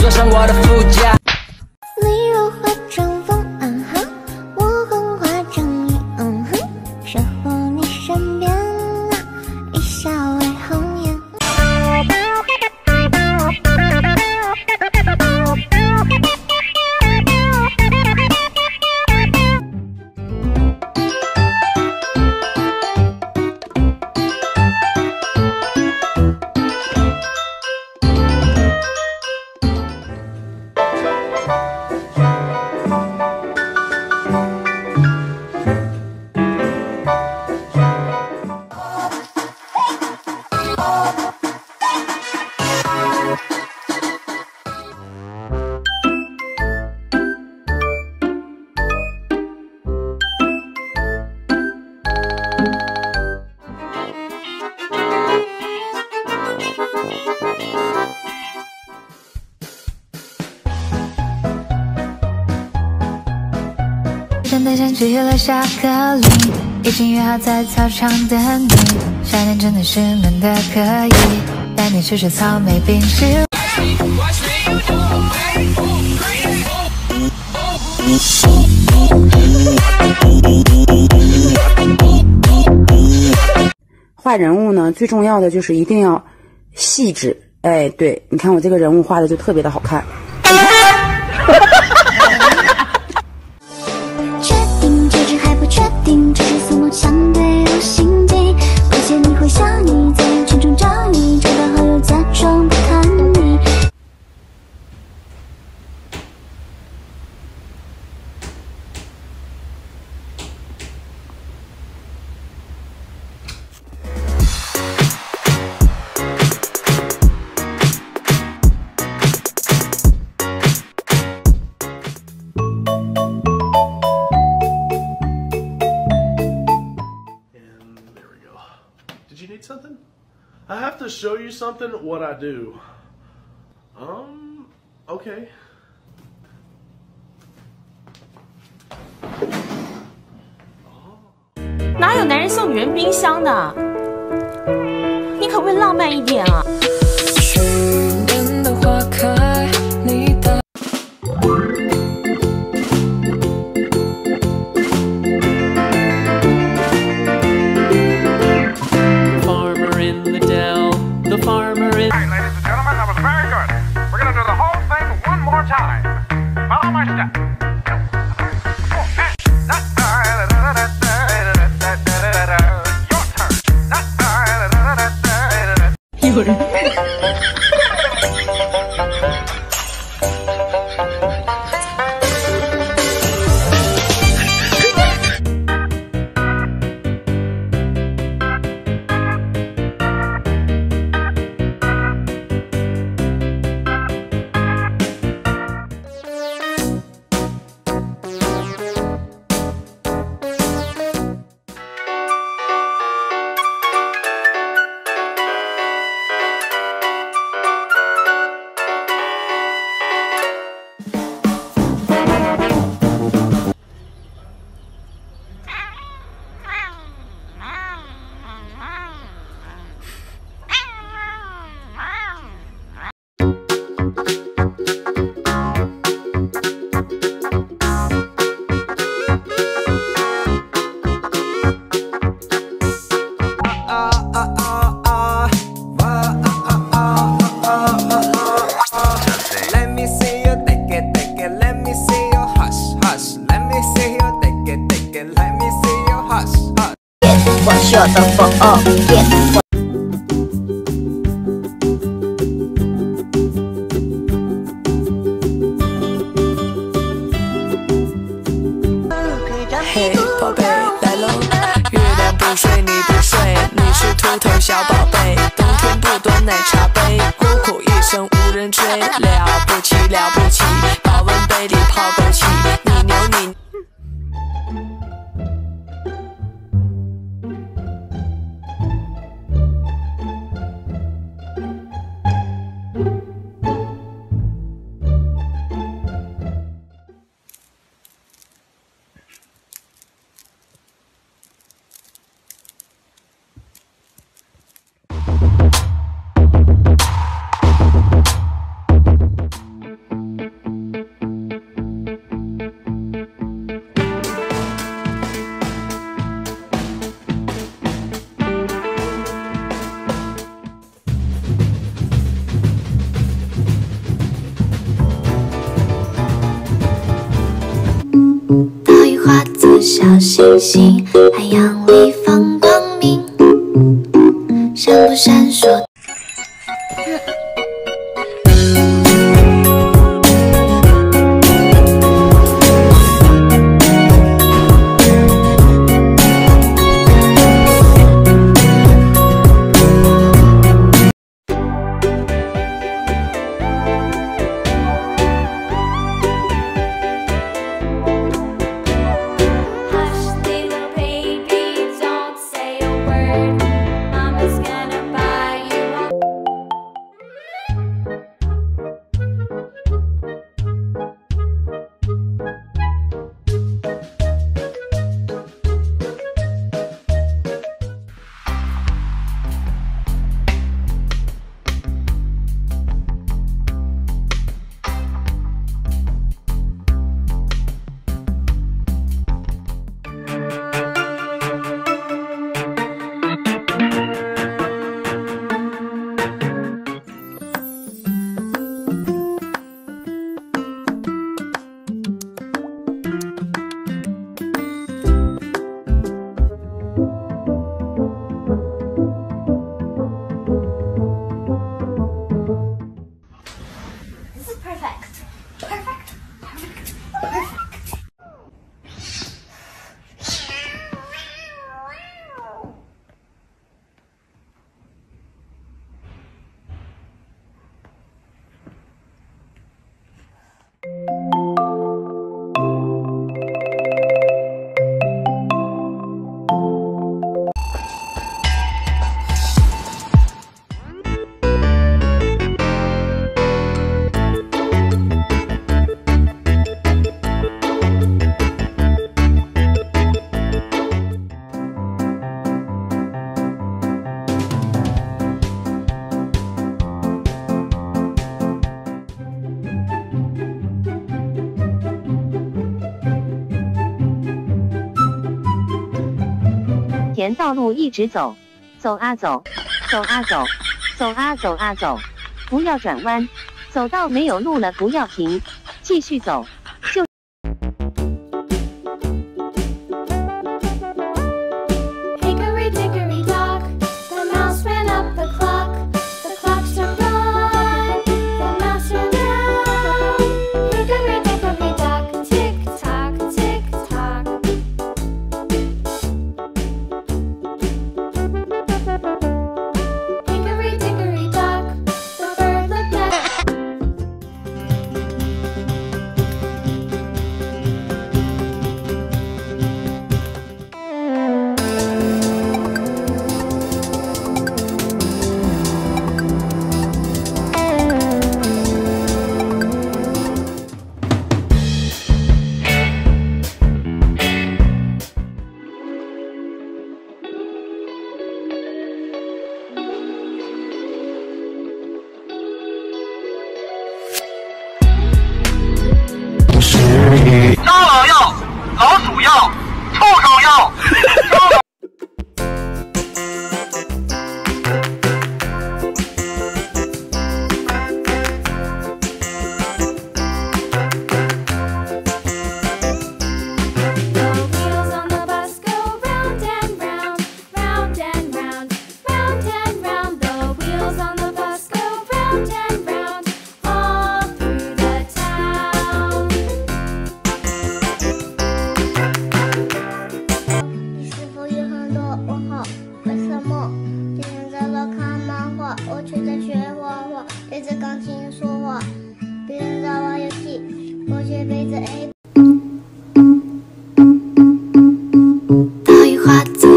坐上我的副驾。丽柔化妆风，嗯哼，我很化妆女，嗯哼，守护你身边啦，一笑为红颜。圣诞前吃了巧克力，已经约好在操场等你。夏天真的是闷得可以，带你吃吃草莓冰淇淋。画人物呢，最重要的就是一定要细致。哎，对，你看我这个人物画的就特别的好看。Something? I have to show you something, what I do. Okay. Oh. 哪有男人送女人冰箱的？你可不可以浪漫一点啊？ 有人。Shut the fuck up, yeah. Hey, 宝贝，来喽！月亮不睡，你不睡，你是秃头小宝贝。冬天不端奶茶杯，孤苦一生无人追，了不起了不起，保温杯里泡枸杞，你牛你。小星星，海洋里放光明，闪不闪烁。 沿道路一直走，走啊走，走啊走，走啊走啊走，不要转弯，走到没有路了不要停，继续走。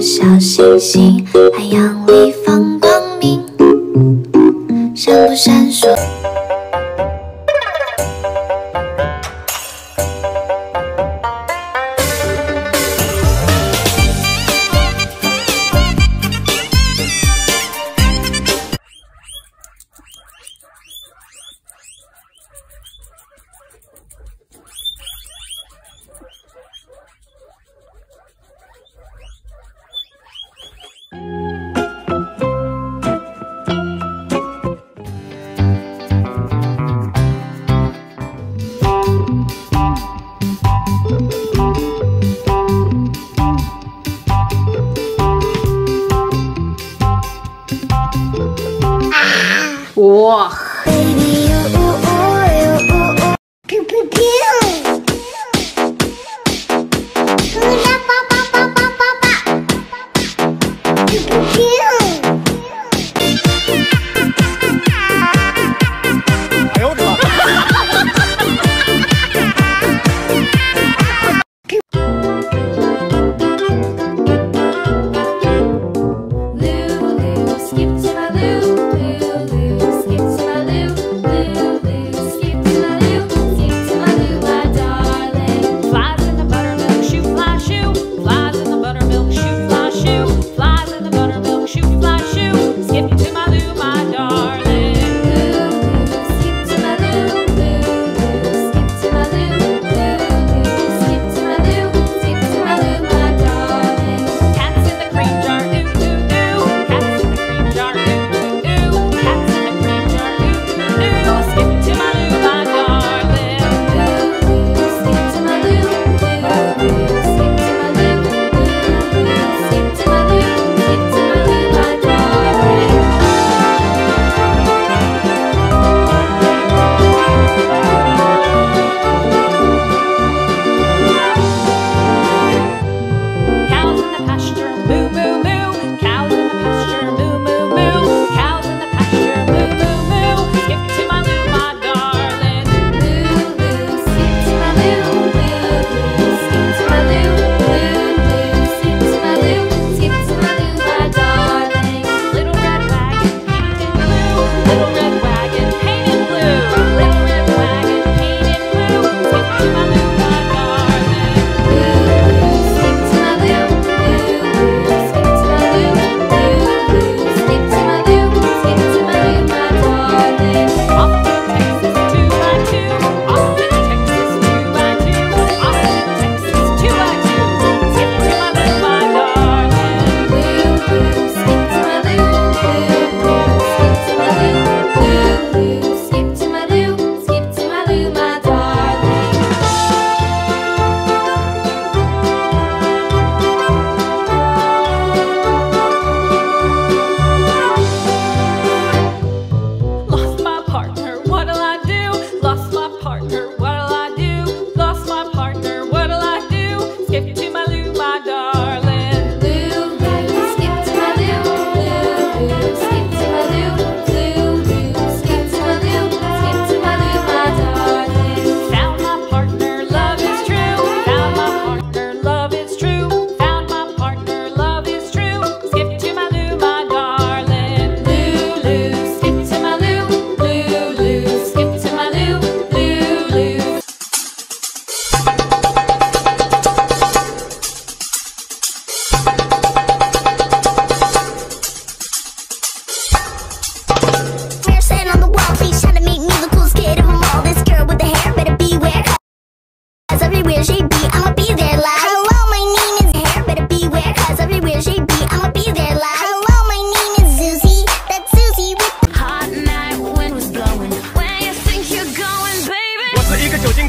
小星星，海洋里放光明，闪不闪烁？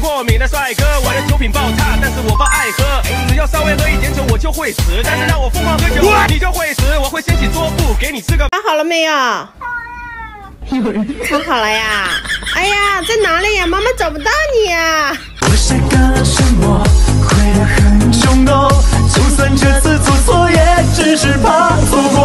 性过敏的帅哥，我的酒品爆炸，但是我不爱喝。只要稍微喝一点酒，我就会死。但是让我疯狂喝酒，你就会死。我会掀起桌布给你吃个。看好了没有？有人看好了呀！哎呀，在哪里呀？妈妈找不到你呀！我是干了什么？会得很凶哦，就算这次做错，也只是怕错过。